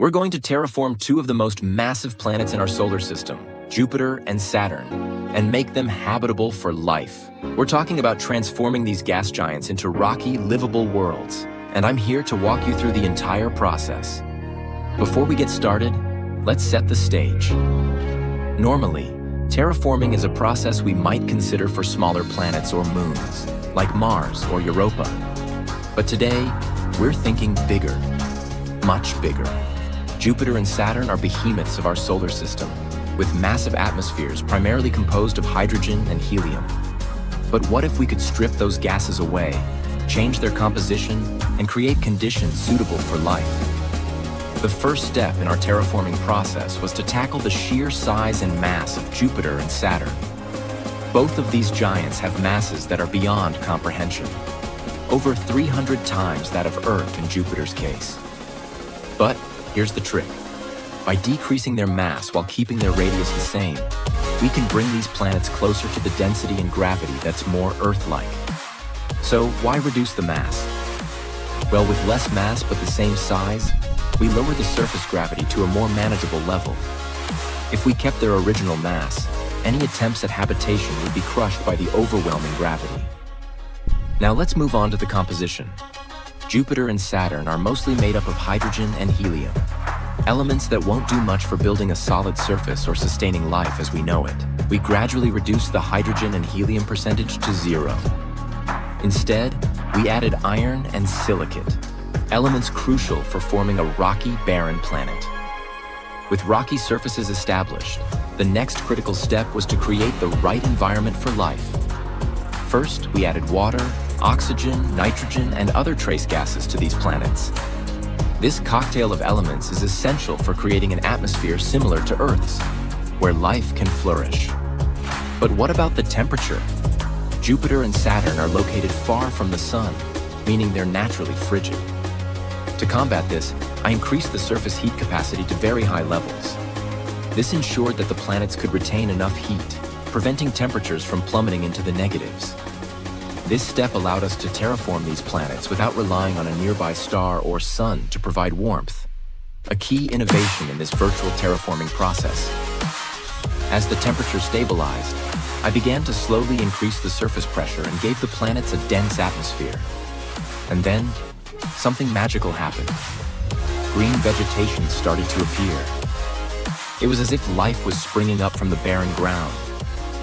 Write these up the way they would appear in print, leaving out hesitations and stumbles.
We're going to terraform two of the most massive planets in our solar system, Jupiter and Saturn, and make them habitable for life. We're talking about transforming these gas giants into rocky, livable worlds, and I'm here to walk you through the entire process. Before we get started, let's set the stage. Normally, terraforming is a process we might consider for smaller planets or moons, like Mars or Europa. But today, we're thinking bigger, much bigger. Jupiter and Saturn are behemoths of our solar system, with massive atmospheres primarily composed of hydrogen and helium. But what if we could strip those gases away, change their composition, and create conditions suitable for life? The first step in our terraforming process was to tackle the sheer size and mass of Jupiter and Saturn. Both of these giants have masses that are beyond comprehension, over 300 times that of Earth in Jupiter's case. But here's the trick. By decreasing their mass while keeping their radius the same, we can bring these planets closer to the density and gravity that's more Earth-like. So why reduce the mass? Well, with less mass but the same size, we lower the surface gravity to a more manageable level. If we kept their original mass, any attempts at habitation would be crushed by the overwhelming gravity. Now let's move on to the composition. Jupiter and Saturn are mostly made up of hydrogen and helium, elements that won't do much for building a solid surface or sustaining life as we know it. We gradually reduced the hydrogen and helium percentage to zero. Instead, we added iron and silicate, elements crucial for forming a rocky, barren planet. With rocky surfaces established, the next critical step was to create the right environment for life. First, we added water, oxygen, nitrogen, and other trace gases to these planets. This cocktail of elements is essential for creating an atmosphere similar to Earth's, where life can flourish. But what about the temperature? Jupiter and Saturn are located far from the sun, meaning they're naturally frigid. To combat this, I increased the surface heat capacity to very high levels. This ensured that the planets could retain enough heat, preventing temperatures from plummeting into the negatives. This step allowed us to terraform these planets without relying on a nearby star or sun to provide warmth, a key innovation in this virtual terraforming process. As the temperature stabilized, I began to slowly increase the surface pressure and gave the planets a dense atmosphere. And then, something magical happened. Green vegetation started to appear. It was as if life was springing up from the barren ground,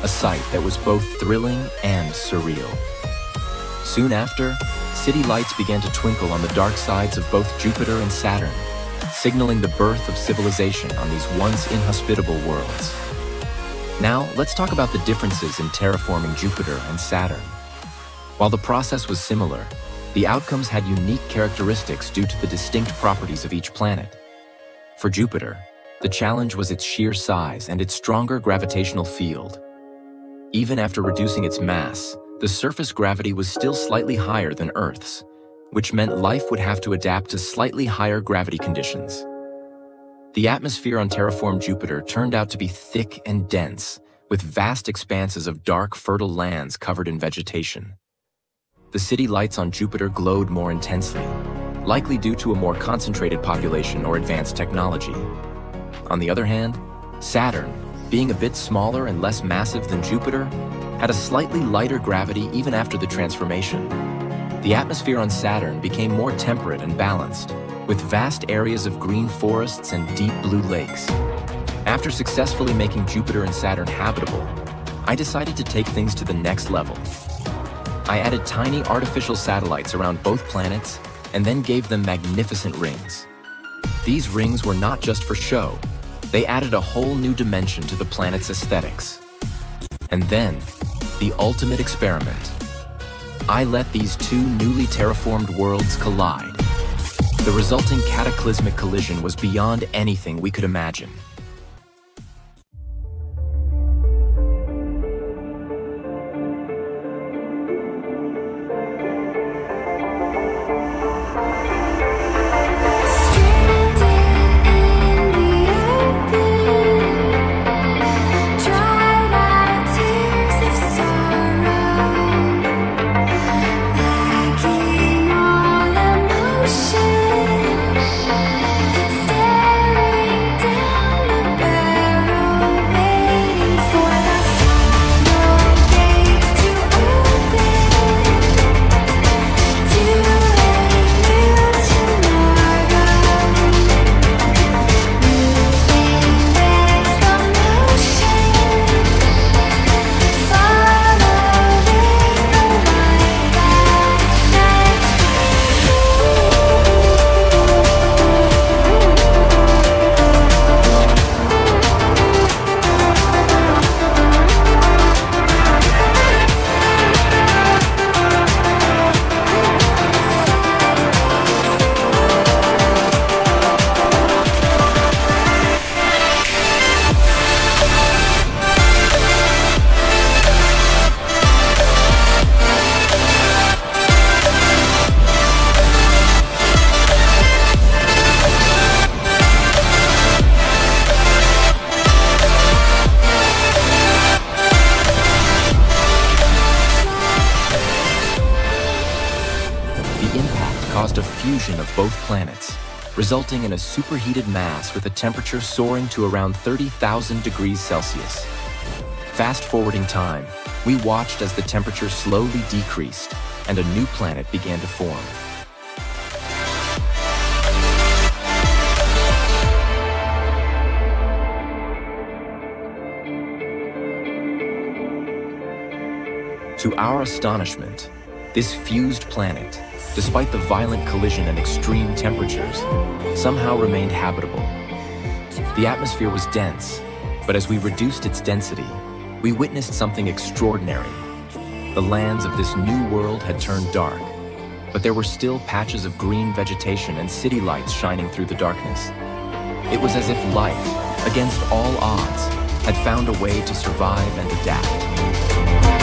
a sight that was both thrilling and surreal. Soon after, city lights began to twinkle on the dark sides of both Jupiter and Saturn, signaling the birth of civilization on these once inhospitable worlds. Now, let's talk about the differences in terraforming Jupiter and Saturn. While the process was similar, the outcomes had unique characteristics due to the distinct properties of each planet. For Jupiter, the challenge was its sheer size and its stronger gravitational field. Even after reducing its mass, the surface gravity was still slightly higher than Earth's, which meant life would have to adapt to slightly higher gravity conditions. The atmosphere on terraformed Jupiter turned out to be thick and dense, with vast expanses of dark, fertile lands covered in vegetation. The city lights on Jupiter glowed more intensely, likely due to a more concentrated population or advanced technology. On the other hand, Saturn, being a bit smaller and less massive than Jupiter, had a slightly lighter gravity even after the transformation. The atmosphere on Saturn became more temperate and balanced, with vast areas of green forests and deep blue lakes. After successfully making Jupiter and Saturn habitable, I decided to take things to the next level. I added tiny artificial satellites around both planets and then gave them magnificent rings. These rings were not just for show, they added a whole new dimension to the planet's aesthetics. And then, the ultimate experiment. I let these two newly terraformed worlds collide. The resulting cataclysmic collision was beyond anything we could imagine. both planets, resulting in a superheated mass with a temperature soaring to around 30,000 degrees Celsius. Fast forwarding time, we watched as the temperature slowly decreased and a new planet began to form. To our astonishment, this fused planet, despite the violent collision and extreme temperatures, somehow remained habitable. The atmosphere was dense, but as we reduced its density, we witnessed something extraordinary. The lands of this new world had turned dark, but there were still patches of green vegetation and city lights shining through the darkness. It was as if life, against all odds, had found a way to survive and adapt.